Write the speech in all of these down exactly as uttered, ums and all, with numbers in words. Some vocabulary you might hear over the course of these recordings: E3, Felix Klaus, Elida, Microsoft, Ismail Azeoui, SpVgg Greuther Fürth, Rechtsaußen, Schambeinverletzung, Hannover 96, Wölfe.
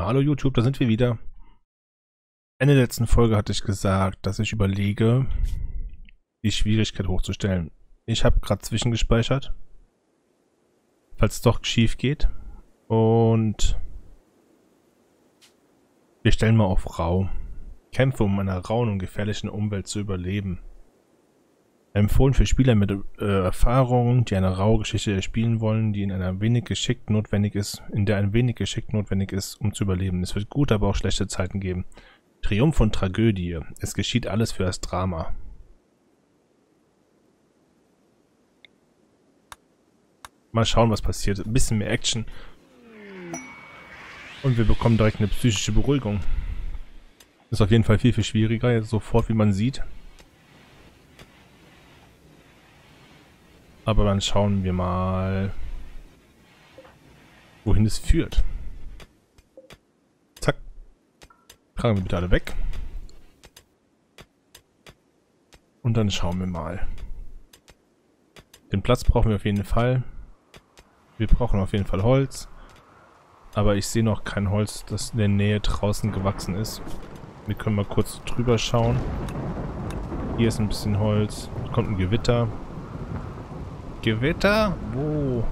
Hallo YouTube, da sind wir wieder. Ende der letzten Folge hatte ich gesagt, dass ich überlege, die Schwierigkeit hochzustellen. Ich habe gerade zwischengespeichert, falls es doch schief geht. Und wir stellen mal auf Rau. Kämpfe, um in einer rauen und gefährlichen Umwelt zu überleben. Empfohlen für Spieler mit äh, Erfahrung, die eine raue Geschichte spielen wollen, die in einer wenig geschickt notwendig ist, in der ein wenig geschickt notwendig ist, um zu überleben. Es wird gute, aber auch schlechte Zeiten geben. Triumph und Tragödie. Es geschieht alles für das Drama. Mal schauen, was passiert. Ein bisschen mehr Action. Und wir bekommen direkt eine psychische Beruhigung. Ist auf jeden Fall viel, viel schwieriger, jetzt sofort, wie man sieht. Aber dann schauen wir mal, wohin es führt. Zack. Tragen wir bitte alle weg. Und dann schauen wir mal. Den Platz brauchen wir auf jeden Fall. Wir brauchen auf jeden Fall Holz. Aber ich sehe noch kein Holz, das in der Nähe draußen gewachsen ist. Wir können mal kurz drüber schauen. Hier ist ein bisschen Holz. Da kommt ein Gewitter. Gewitter? Wo?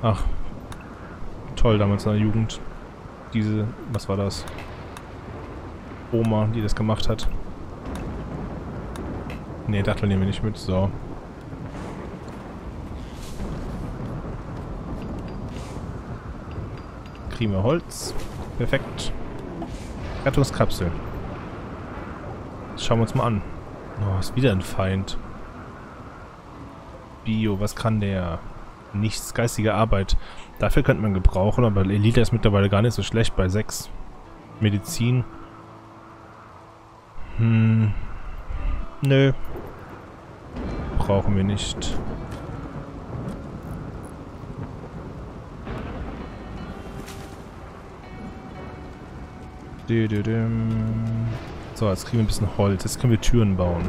Ach. Toll, damals in der Jugend. Diese, was war das? Oma, die das gemacht hat. Ne, Dachtel nehmen wir nicht mit. So. Kriegen wir Holz. Perfekt. Rettungskapsel. Das schauen wir uns mal an. Oh, ist wieder ein Feind. Bio, was kann der? Nichts, geistige Arbeit. Dafür könnte man gebrauchen, aber Elida ist mittlerweile gar nicht so schlecht bei sechs. Medizin. Hm. Nö. Brauchen wir nicht. So, jetzt kriegen wir ein bisschen Holz. Jetzt können wir Türen bauen.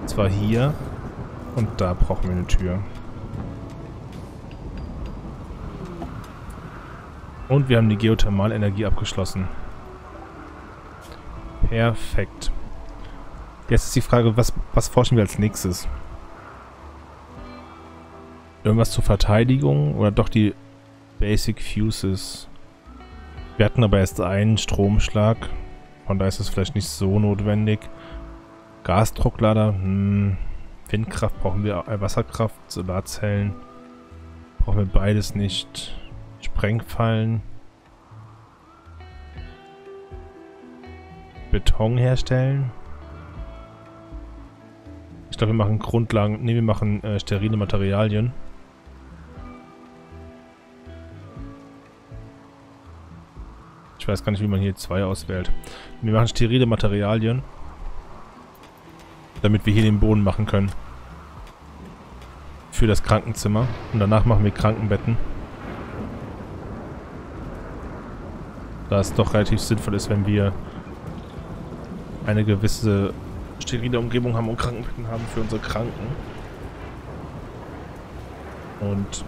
Und zwar hier. Und da brauchen wir eine Tür. Und wir haben die Geothermalenergie abgeschlossen. Perfekt. Jetzt ist die Frage, was, was forschen wir als nächstes? Irgendwas zur Verteidigung oder doch die Basic Fuses? Wir hatten aber erst einen Stromschlag. Von daher ist es vielleicht nicht so notwendig. Gasdrucklader? Hm. Windkraft brauchen wir, Wasserkraft, Solarzellen. Brauchen wir beides nicht. Sprengfallen. Beton herstellen. Ich glaube, wir machen Grundlagen. Ne, wir machen äh, sterile Materialien. Ich weiß gar nicht, wie man hier zwei auswählt. Wir machen sterile Materialien. Damit wir hier den Boden machen können. Für das Krankenzimmer. Und danach machen wir Krankenbetten. Da es doch relativ sinnvoll ist, wenn wir eine gewisse sterile Umgebung haben und Krankenbetten haben für unsere Kranken. Und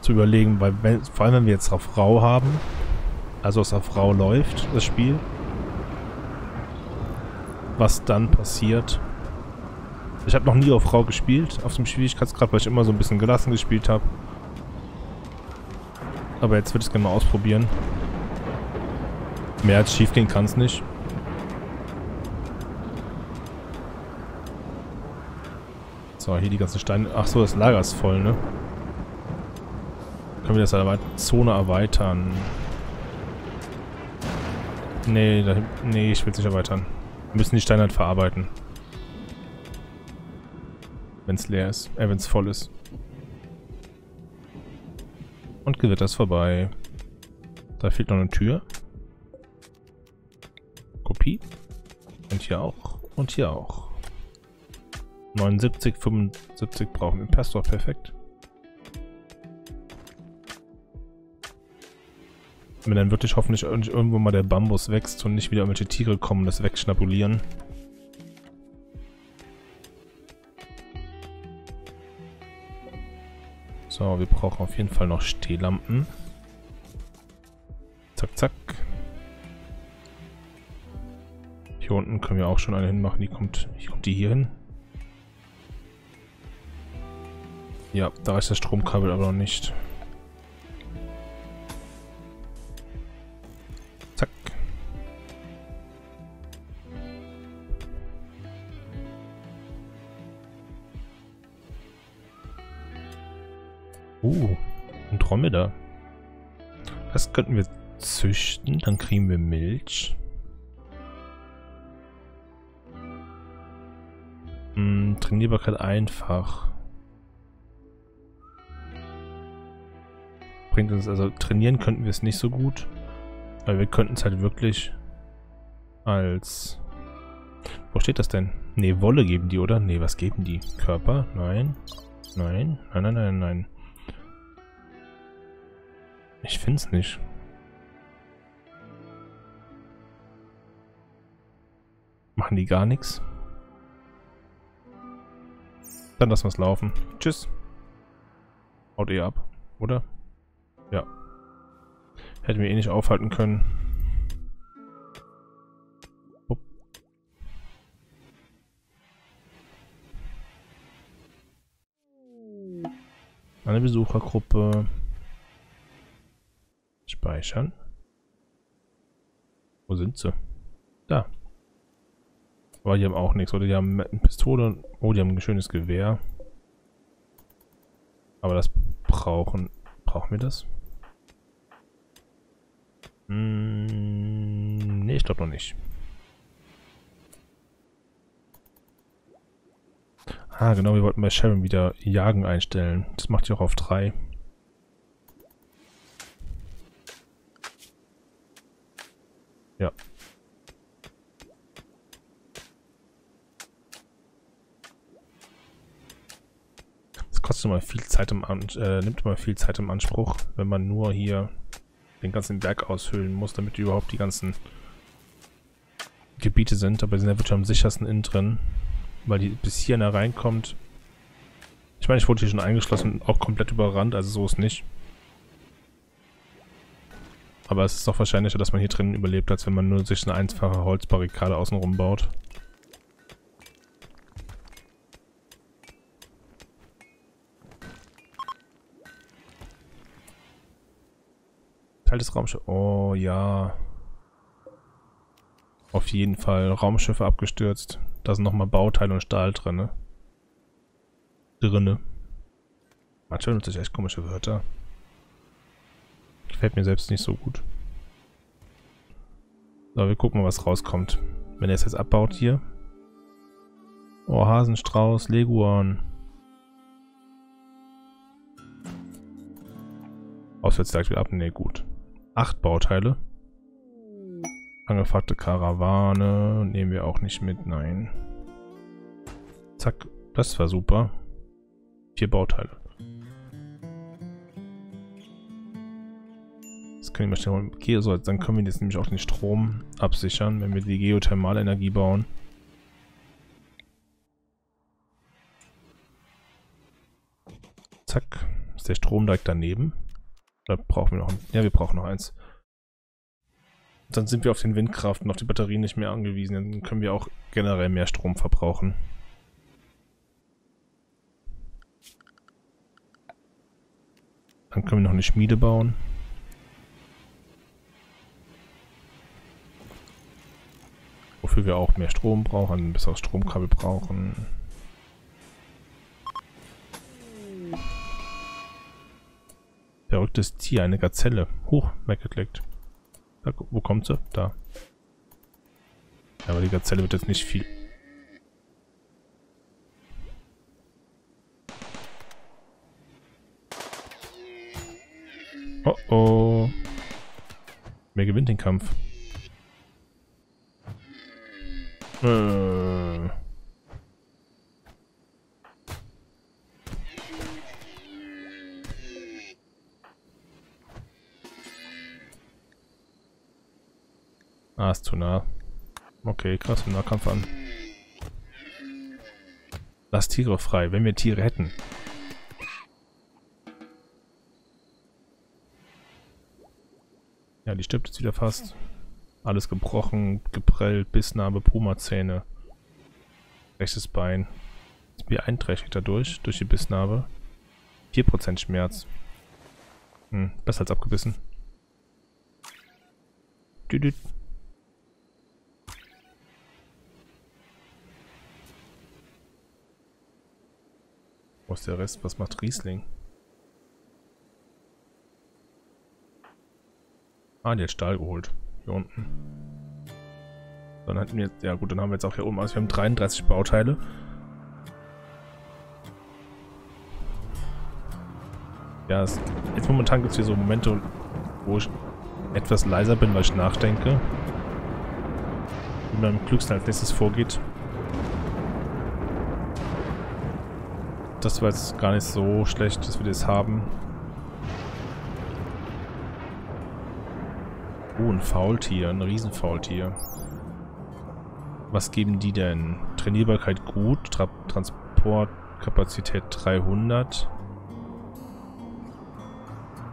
zu überlegen, weil wenn, vor allem wenn wir jetzt auf Rau haben, also es auf Rau läuft, das Spiel, was dann passiert. Ich habe noch nie auf Rau gespielt, auf dem Schwierigkeitsgrad, weil ich immer so ein bisschen gelassen gespielt habe. Aber jetzt würde ich es gerne mal ausprobieren. Mehr als schief gehen kann es nicht. So, hier die ganzen Steine. Ach so, das Lager ist voll, ne? Können wir das erweit- Zone erweitern? Nee, da, nee, ich will es nicht erweitern. Wir müssen die Steine halt verarbeiten. Wenn es leer ist. Äh, wenn es voll ist. Und Gewitter ist vorbei. Da fehlt noch eine Tür. Kopie. Und hier auch. Und hier auch. neunundsiebzig, fünfundsiebzig brauchen wir. Passt doch perfekt. Wenn dann wirklich hoffentlich irgendwo mal der Bambus wächst und nicht wieder irgendwelche Tiere kommen und das wegschnabulieren. So, wir brauchen auf jeden Fall noch Stehlampen. Zack, zack. Hier unten können wir auch schon eine hinmachen. Die kommt, kommt die hier hin. Ja, da ist das Stromkabel aber noch nicht. Zack. Uh, ein Dromedar. Das könnten wir züchten, dann kriegen wir Milch. Hm, Trainierbarkeit einfach. Bringt uns also, trainieren könnten wir es nicht so gut, weil wir könnten es halt wirklich als... Wo steht das denn? Ne, Wolle geben die, oder? Ne, was geben die? Körper? Nein. Nein. Nein, nein, nein, nein. Ich finde es nicht. Machen die gar nichts? Dann lassen wir es laufen. Tschüss. Haut eh ab, oder? Ja. Hätten wir eh nicht aufhalten können. Upp. Eine Besuchergruppe. Speichern. Wo sind sie? Da. Aber die haben auch nichts, oder? Die haben eine Pistole. Oh, die haben ein schönes Gewehr. Aber das brauchen... Brauchen wir das? Hm, nee, ich glaube noch nicht. Ah, genau, wir wollten bei Sharon wieder Jagen einstellen. Das macht die auch auf drei. Ja. Das kostet mal viel Zeit im An äh, nimmt mal viel Zeit im Anspruch, wenn man nur hier den ganzen Berg aushöhlen muss, damit überhaupt die ganzen Gebiete sind. Aber die sind ja wirklich am sichersten innen drin, weil die bis hier nach reinkommt. Ich meine, ich wurde hier schon eingeschlossen und auch komplett überrannt, also so ist nicht. Aber es ist doch wahrscheinlicher, dass man hier drinnen überlebt, als wenn man nur sich eine einfache Holzbarrikade außenrum baut. Teil des Raumschiffs. Oh ja. Auf jeden Fall. Raumschiffe abgestürzt. Da sind nochmal Bauteile und Stahl drinne. Drinne. Manchmal nutze ich echt komische Wörter. Gefällt mir selbst nicht so gut. So, wir gucken mal, was rauskommt. Wenn er es jetzt abbaut hier. Oh, Hasenstrauß, Leguan. Auswärtsjagd wieder ab. Ne, gut. Acht Bauteile. Angefragte Karawane. Nehmen wir auch nicht mit. Nein. Zack. Das war super. Vier Bauteile. Können wir schnell mal, okay, so, dann können wir jetzt nämlich auch den Strom absichern, wenn wir die Geothermalenergie bauen. Zack, ist der Strom direkt daneben. Da brauchen wir noch ein, ja, wir brauchen noch eins. Und dann sind wir auf den Windkraft und auf die Batterien nicht mehr angewiesen, dann können wir auch generell mehr Strom verbrauchen. Dann können wir noch eine Schmiede bauen. Wofür wir auch mehr Strom brauchen, ein besseres Stromkabel brauchen. Verrücktes Tier, eine Gazelle. Huch, weggeklickt. Da, wo kommt sie? Da. Ja, aber die Gazelle wird jetzt nicht viel. Oh oh. Wer gewinnt den Kampf? Äh. Ah, ist zu nah. Okay, krass, wir haben Nahkampf an. Lass Tiere frei, wenn wir Tiere hätten. Ja, die stirbt jetzt wieder fast. Alles gebrochen, geprellt, Bissnarbe, Pumazähne. Rechtes Bein. Ist beeinträchtigt dadurch, durch die Bissnarbe. vier Prozent Schmerz. Hm, besser als abgebissen. Düdüt. Wo ist der Rest? Was macht Riesling? Ah, der hat Stahl geholt. Hier unten. Dann hatten wir jetzt. Ja, gut, dann haben wir jetzt auch hier oben. Also, wir haben dreiunddreißig Bauteile. Ja, es, jetzt momentan gibt es hier so Momente, wo ich etwas leiser bin, weil ich nachdenke. Wie man am klügsten als nächstes vorgeht. Das war jetzt gar nicht so schlecht, dass wir das haben. Oh, ein Faultier, ein Riesenfaultier. Was geben die denn? Trainierbarkeit gut, Tra Transportkapazität dreihundert.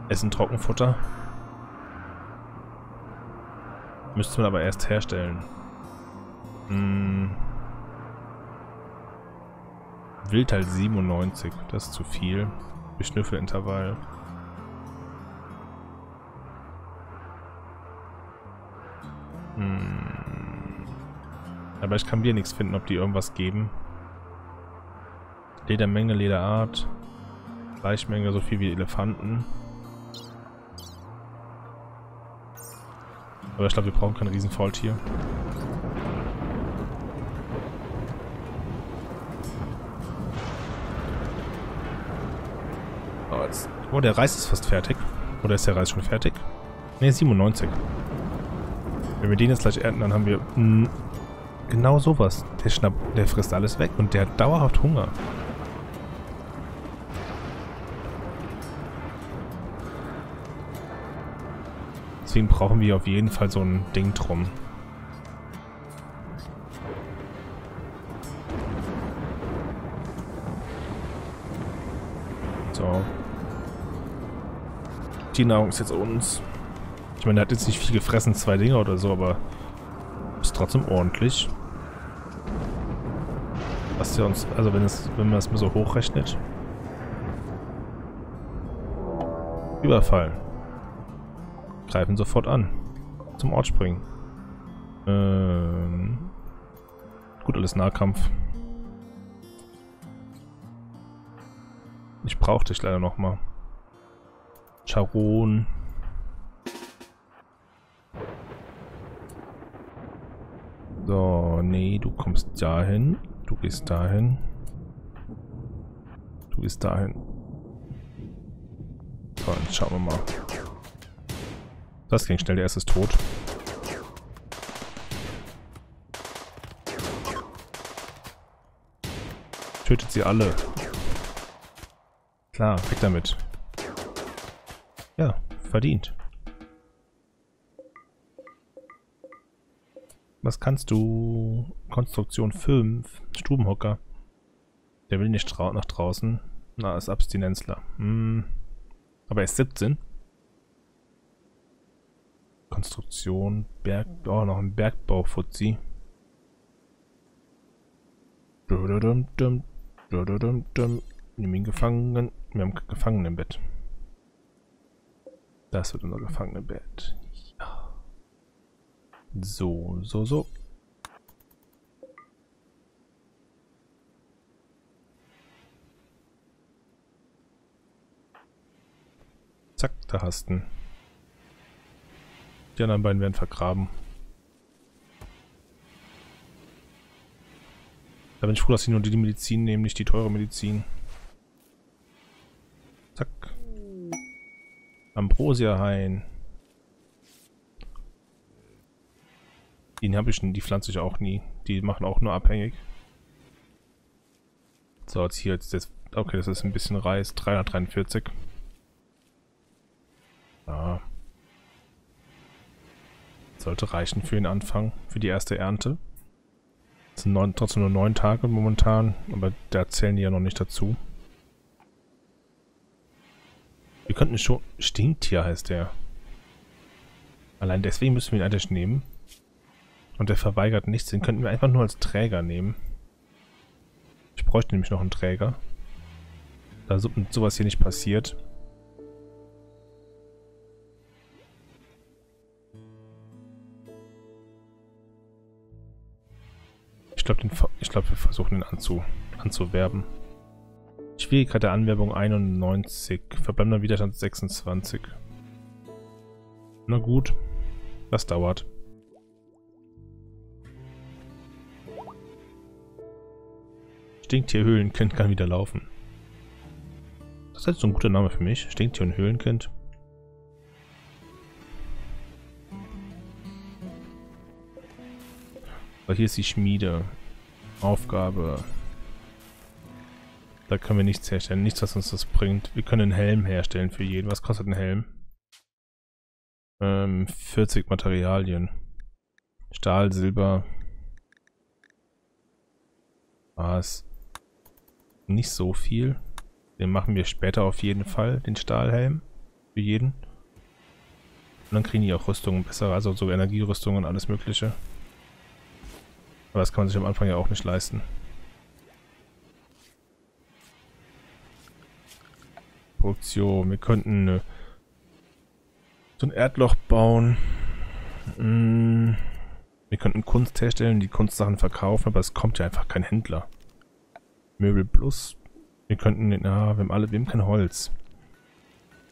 Essen Trockenfutter. Müsste man aber erst herstellen. Hm. Wild halt siebenundneunzig, das ist zu viel. Beschnüffelintervall. Hm. Aber ich kann hier nichts finden, ob die irgendwas geben. Ledermenge, Lederart. Fleischmenge, so viel wie Elefanten. Aber ich glaube, wir brauchen kein Riesenfaultier. Oh, jetzt. Oh, der Reis ist fast fertig. Oder ist der Reis schon fertig? Ne, siebenundneunzig. Wenn wir den jetzt gleich ernten, dann haben wir mh, genau sowas. Der Schnapp, der frisst alles weg und der hat dauerhaft Hunger. Deswegen brauchen wir auf jeden Fall so ein Ding drum. So. Die Nahrung ist jetzt uns. Ich meine, der hat jetzt nicht viel gefressen, zwei Dinger oder so, aber ist trotzdem ordentlich. Was ja uns, also wenn es, wenn man es mal so hochrechnet. Überfall. Greifen sofort an. Zum Ort springen. Ähm. Gut, alles Nahkampf. Ich brauche dich leider nochmal. Charon. So, nee, du kommst dahin. Du gehst dahin. Du gehst dahin. So, dann schauen wir mal. Das ging schnell, der erste ist tot. Tötet sie alle. Klar, weg damit. Ja, verdient. Was kannst du? Konstruktion fünf, Stubenhocker. Der will nicht nach draußen. Na, ist Abstinenzler. Hm. Aber er ist siebzehn. Konstruktion, Berg... Oh, noch ein Bergbau-Fuzzi. Nimm ihn gefangen. Wir haben Gefangenenbett. Das wird unser Gefangenenbett. Ja. So, so, so. Zack, da hast du ihn. Die anderen beiden werden vergraben. Da bin ich froh, dass sie nur die Medizin nehmen, nicht die teure Medizin. Zack. Ambrosiahain. Den habe ich schon, die pflanze ich auch nie. Die machen auch nur abhängig. So, jetzt hier jetzt das. Okay, das ist ein bisschen Reis. dreihundertdreiundvierzig. Ah. Sollte reichen für den Anfang, für die erste Ernte. Es sind neun, trotzdem nur neun Tage momentan, aber da zählen die ja noch nicht dazu. Wir könnten schon... Stinktier heißt der. Allein deswegen müssen wir ihn eigentlich nehmen. Und der verweigert nichts. Den könnten wir einfach nur als Träger nehmen. Ich bräuchte nämlich noch einen Träger. Da so, sowas hier nicht passiert. Ich glaube, glaub, wir versuchen den anzu, anzuwerben. Schwierigkeit der Anwerbung einundneunzig. Verbleibender Widerstand sechsundzwanzig. Na gut, das dauert. Stinktier-Höhlenkind kann wieder laufen. Das ist jetzt so ein guter Name für mich. Stinktier und Höhlenkind. So, hier ist die Schmiede. Aufgabe. Da können wir nichts herstellen. Nichts, was uns das bringt. Wir können einen Helm herstellen für jeden. Was kostet ein Helm? Ähm, vierzig Materialien. Stahl, Silber. Was? Nicht so viel. Den machen wir später auf jeden Fall, den Stahlhelm. Für jeden. Und dann kriegen die auch Rüstungen besser, also so Energierüstungen und alles mögliche. Aber das kann man sich am Anfang ja auch nicht leisten. Produktion. Wir könnten eine, so ein Erdloch bauen. Hm. Wir könnten Kunst herstellen, die Kunstsachen verkaufen, aber es kommt ja einfach kein Händler. Möbel plus. Wir könnten, na, wir haben alle, wir haben kein Holz.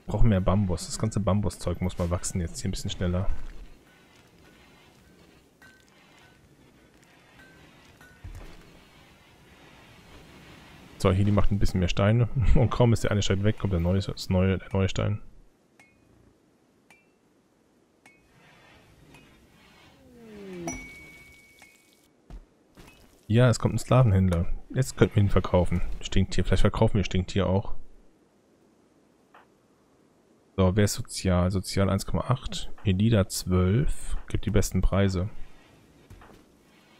Wir brauchen mehr Bambus. Das ganze Bambuszeug muss mal wachsen jetzt hier ein bisschen schneller. So, hier die macht ein bisschen mehr Steine. Und kaum ist der eine Stein weg, kommt der neue, das neue, der neue Stein. Ja, es kommt ein Sklavenhändler. Jetzt könnten wir ihn verkaufen. Stinktier. Vielleicht verkaufen wir Stinktier auch. So, wer ist sozial? Sozial eins Komma acht. Elida zwölf. Gibt die besten Preise.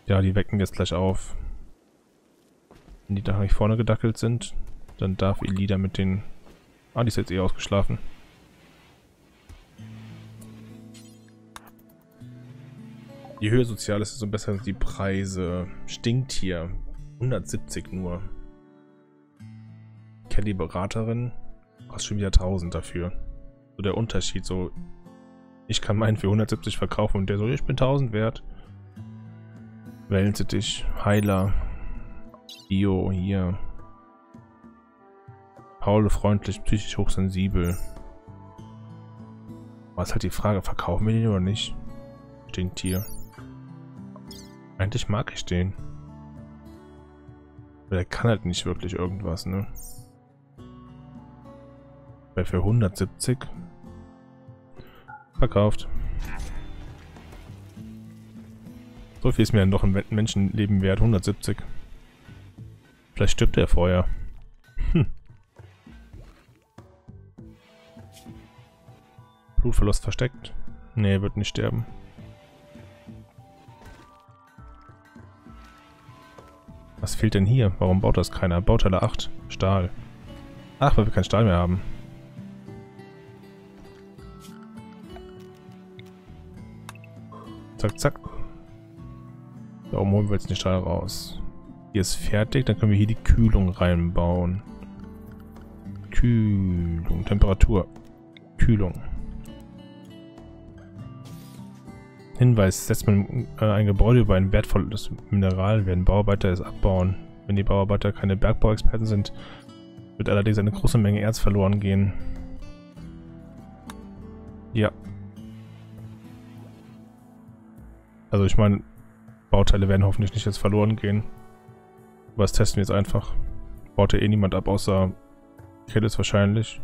Ja, die wecken jetzt gleich auf. Wenn die da nicht vorne gedackelt sind, dann darf Elida mit den... Ah, die ist jetzt eh ausgeschlafen. Je höher sozial ist, desto besser sind die Preise. Stinktier. hundertsiebzig nur. Kelly Beraterin. Kostet schon wieder tausend dafür. So der Unterschied. So, ich kann meinen für hundertsiebzig verkaufen und der so, ich bin tausend wert. Wellensittich, Heiler. Bio hier. Paul freundlich, psychisch hochsensibel. Was hat die Frage? Verkaufen wir den oder nicht? Stinktier. Eigentlich mag ich den. Aber der kann halt nicht wirklich irgendwas, ne? Weil für hundertsiebzig verkauft. So viel ist mir ja noch im Menschenleben wert. hundertsiebzig. Vielleicht stirbt er vorher. Hm. Blutverlust versteckt. Nee, wird nicht sterben. Was fehlt denn hier? Warum baut das keiner? Bauteile acht. Stahl. Ach, weil wir keinen Stahl mehr haben. Zack, zack. Warum holen wir jetzt den Stahl raus? Hier ist fertig. Dann können wir hier die Kühlung reinbauen. Kühlung. Temperatur. Kühlung. Hinweis, setzt man ein Gebäude über ein wertvolles Mineral, werden Bauarbeiter es abbauen. Wenn die Bauarbeiter keine Bergbauexperten sind, wird allerdings eine große Menge Erz verloren gehen. Ja. Also ich meine, Bauteile werden hoffentlich nicht jetzt verloren gehen. Aber das testen wir jetzt einfach. Baut ja eh niemand ab, außer Kellis wahrscheinlich.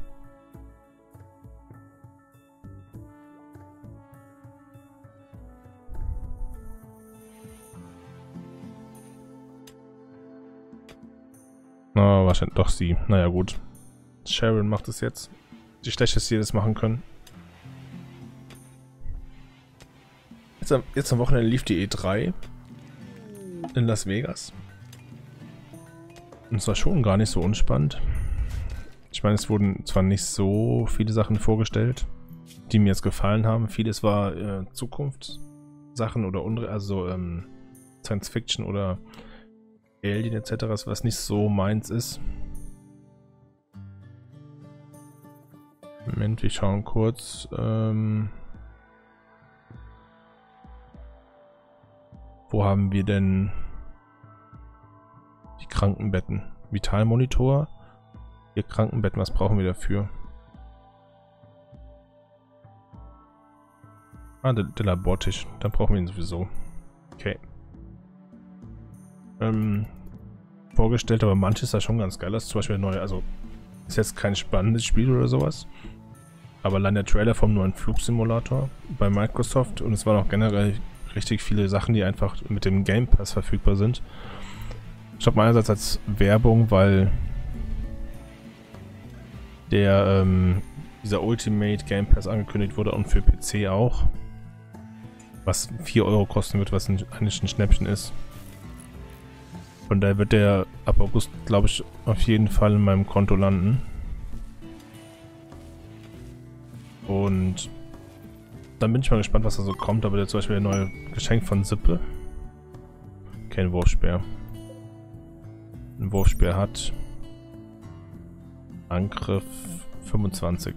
Oh, wahrscheinlich doch sie. Naja, gut. Sharon macht es jetzt. Die schlechteste, die das machen können. Jetzt am, jetzt am Wochenende lief die E drei in Las Vegas. Und es war schon gar nicht so unspannend. Ich meine, es wurden zwar nicht so viele Sachen vorgestellt, die mir jetzt gefallen haben. Vieles war äh, Zukunftssachen oder unre also ähm, Science Fiction oder Alien et cetera, was nicht so meins ist. Moment, wir schauen kurz. Ähm, wo haben wir denn die Krankenbetten? Vitalmonitor. Hier Krankenbetten, was brauchen wir dafür? Ah, der, der Labortisch. Dann brauchen wir ihn sowieso. Okay. Ähm, vorgestellt, aber manches da schon ganz geil. Das ist zum Beispiel der neue, also ist jetzt kein spannendes Spiel oder sowas. Aber allein der Trailer vom neuen Flugsimulator bei Microsoft, und es waren auch generell richtig viele Sachen, die einfach mit dem Game Pass verfügbar sind. Ich glaube, meinerseits als Werbung, weil der, ähm, dieser Ultimate Game Pass angekündigt wurde und für P C auch. Was vier Euro kosten wird, was eigentlich ein Schnäppchen ist. Von daher wird der ab August, glaube ich, auf jeden Fall in meinem Konto landen. Und dann bin ich mal gespannt, was da so kommt. Aber zum Beispiel der neue Geschenk von Sippe. Kein Wurfspeer. Ein Wurfspeer hat Angriff fünfundzwanzig.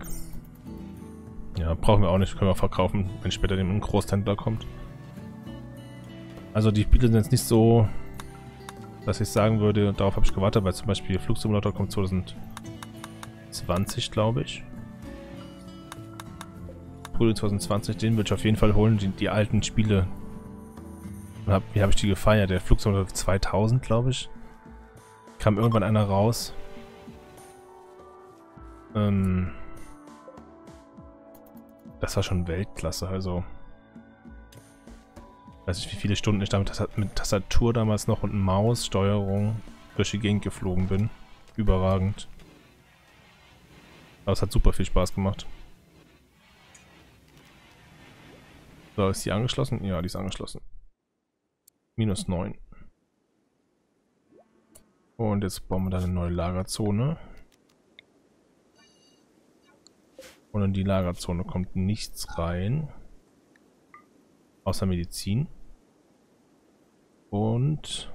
Ja, brauchen wir auch nicht. Können wir verkaufen, wenn später ein Großhändler kommt. Also die Spiele sind jetzt nicht so, dass ich sagen würde, darauf habe ich gewartet, weil zum Beispiel Flugsimulator kommt zwanzig zwanzig, glaube ich. Frühling zwanzig zwanzig, den würde ich auf jeden Fall holen, die, die alten Spiele. Hab, wie habe ich die gefeiert? Der Flugsimulator zweitausend, glaube ich. Kam irgendwann einer raus. Ähm, das war schon Weltklasse, also. Weiß nicht, wie viele Stunden ich damit mit Tastatur damals noch und Maussteuerung durch die Gegend geflogen bin. Überragend. Aber es hat super viel Spaß gemacht. So, ist die angeschlossen? Ja, die ist angeschlossen. minus neun. Und jetzt bauen wir da eine neue Lagerzone. Und in die Lagerzone kommt nichts rein. Außer Medizin und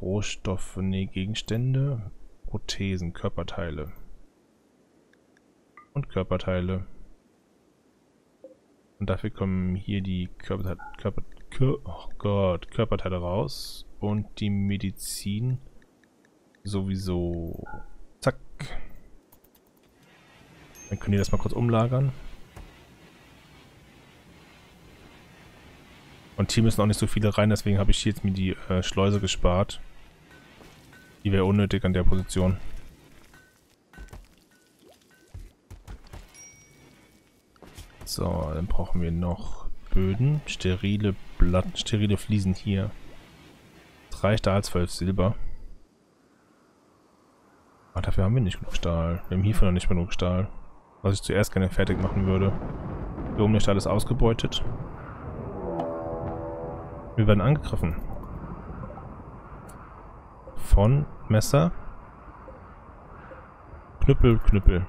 Rohstoffe, nee, Gegenstände, Prothesen, Körperteile und Körperteile. Und dafür kommen hier die Körperteile, Körper, Kör, oh Gott, Körperteile raus und die Medizin sowieso. Zack. Dann können die das mal kurz umlagern. Und hier müssen auch nicht so viele rein, deswegen habe ich hier jetzt mir die äh, Schleuse gespart. Die wäre unnötig an der Position. So, dann brauchen wir noch Böden. Sterile Blatt, sterile Fliesen hier. drei Stahl, zwölf Silber. Ah, dafür haben wir nicht genug Stahl. Wir haben hierfür noch nicht genug Stahl. Was ich zuerst gerne fertig machen würde. Hier oben der Stahl ist ausgebeutet. Wir werden angegriffen. Von Messer. Knüppel, Knüppel.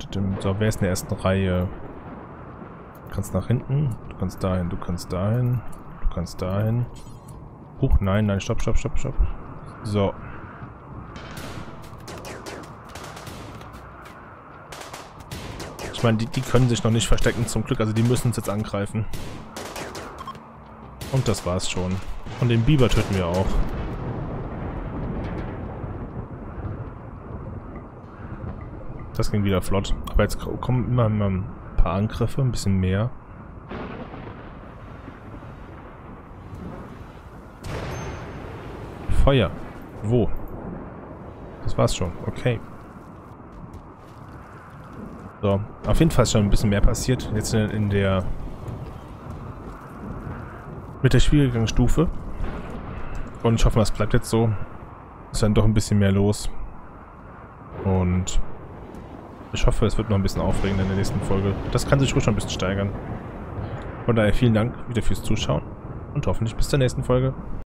So, wer ist in der ersten Reihe? Du kannst nach hinten. Du kannst dahin, du kannst dahin. Du kannst dahin. Huch, nein, nein, stopp, stopp, stopp, stopp. So. Ich meine, die, die können sich noch nicht verstecken zum Glück, also die müssen uns jetzt angreifen. Und das war's schon. Und den Biber töten wir auch. Das ging wieder flott. Aber jetzt kommen immer, immer ein paar Angriffe, ein bisschen mehr. Feuer. Wo? Das war's schon. Okay. So, auf jeden Fall ist schon ein bisschen mehr passiert, jetzt in, in der mit der schwierigeren Stufe, und ich hoffe, das bleibt jetzt so, ist dann doch ein bisschen mehr los, und ich hoffe, es wird noch ein bisschen aufregender in der nächsten Folge. Das kann sich ruhig schon ein bisschen steigern. Von daher vielen Dank wieder fürs Zuschauen und hoffentlich bis zur nächsten Folge.